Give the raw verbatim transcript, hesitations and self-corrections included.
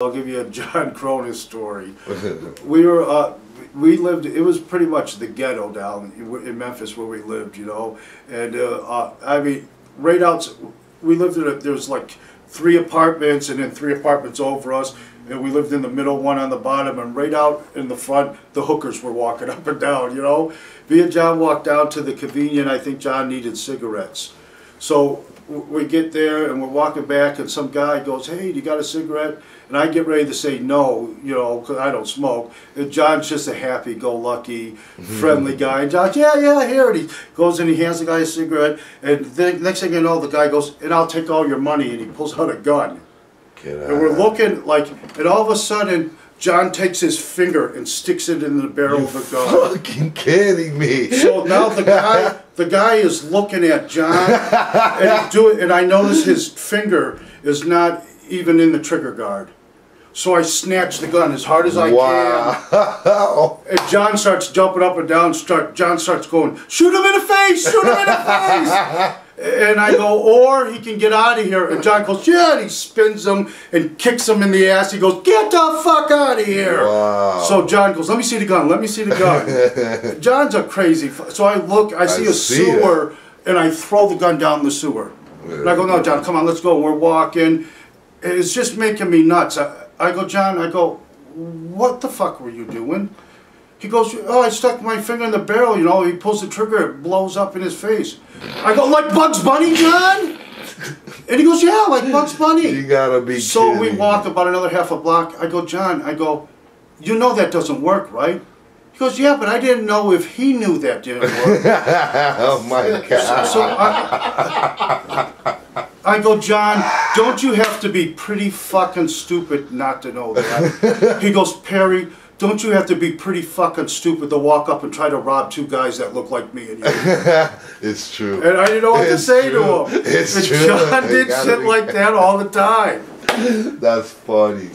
I'll give you a John Kronus story. We were, uh, we lived, it was pretty much the ghetto down in Memphis where we lived, you know, and uh, uh, I mean, right outside, we lived in, a, there was like three apartments and then three apartments over us, and we lived in the middle one on the bottom, and right out in the front, the hookers were walking up and down, you know. Me and John walked down to the convenience. I think John needed cigarettes. So we get there and we're walking back, and some guy goes, "Hey, you got a cigarette?" And I get ready to say no, you know, because I don't smoke. And John's just a happy-go-lucky, friendly guy. And John's, "Yeah, yeah, here." And he goes and he hands the guy a cigarette. And the next thing you know, the guy goes, "And I'll take all your money." And he pulls out a gun. Get out. And we're looking like, and all of a sudden, John takes his finger and sticks it in the barrel You're of the gun. Fucking kidding me! So now the guy, the guy is looking at John, and he do it, and I notice his finger is not even in the trigger guard. So I snatch the gun as hard as I wow. can. And John starts jumping up and down. Start John starts going, "Shoot him in the face! Shoot him in the face!" And I go, "Or he can get out of here." And John goes, "Yeah." And he spins him and kicks him in the ass. He goes, "Get the fuck out of here." Wow. So John goes, "Let me see the gun. Let me see the gun." John's a crazy. F so I look, I see I a see sewer, it. and I throw the gun down the sewer. Really? And I go, "No, John, come on, let's go." We're walking. It's just making me nuts. I, I go, "John," I go, "What the fuck were you doing?" He goes, "Oh, I stuck my finger in the barrel, you know." He pulls the trigger, it blows up in his face. I go, "Like Bugs Bunny, John?" And he goes, "Yeah, like Bugs Bunny." You gotta be So kidding. We walk about another half a block. I go, "John," I go, "You know that doesn't work, right?" He goes, "Yeah, but I didn't know if he knew that didn't work." Oh my God. So, so I, I go, "John, don't you have to be pretty fucking stupid not to know that?" He goes, "Perry, don't you have to be pretty fucking stupid to walk up and try to rob two guys that look like me and you?" It's true. And I didn't know what it's to say true. to him. It's and true. John did shit like that all the time. That's funny.